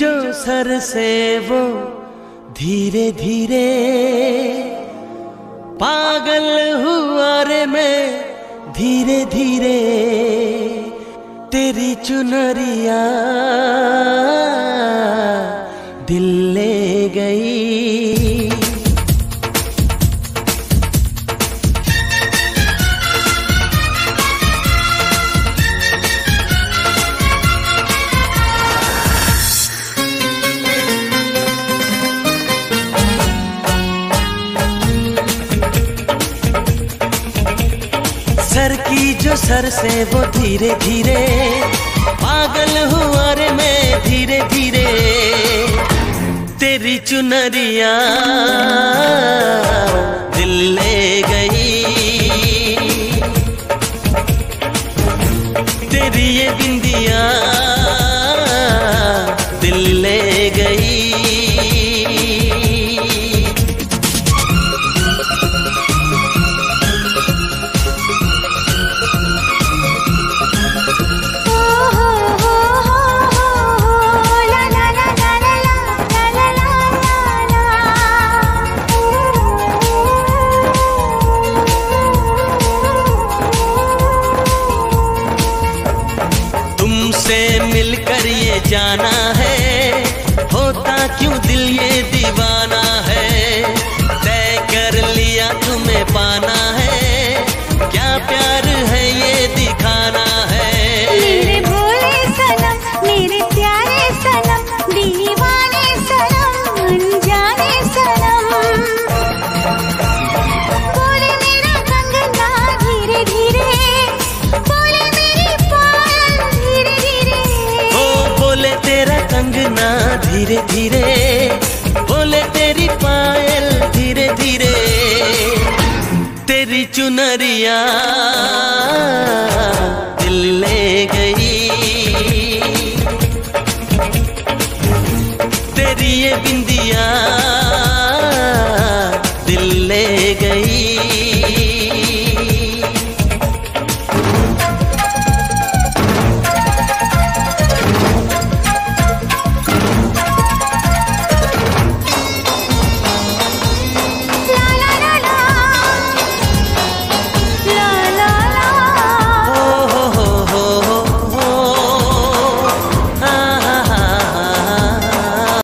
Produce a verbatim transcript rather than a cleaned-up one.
जो सर से वो धीरे धीरे पागल हुआ रे मैं धीरे धीरे। तेरी चुनरिया दिल ले गई। सर की जो सर से वो धीरे धीरे पागल हुआ रे मैं धीरे धीरे। तेरी चुनरिया दिल ले गई। तेरी ये बिंदिया दिल ले गई। मिलकर ये जाना है होता क्यों दिल ये दीवाना है। तय कर लिया तुम्हें पाना है क्या प्यार है ये दिखाना है। मेरे भोले सनम मेरे प्यारे सनम दीवाने सनम अनजाने सनम। बोले मेरा कंगना धीरे धीरे कंगना धीरे धीरे। बोले तेरी पायल धीरे धीरे। तेरी चुनरिया दिल ले गई। तेरी ये बिंदिया दिल ले गई।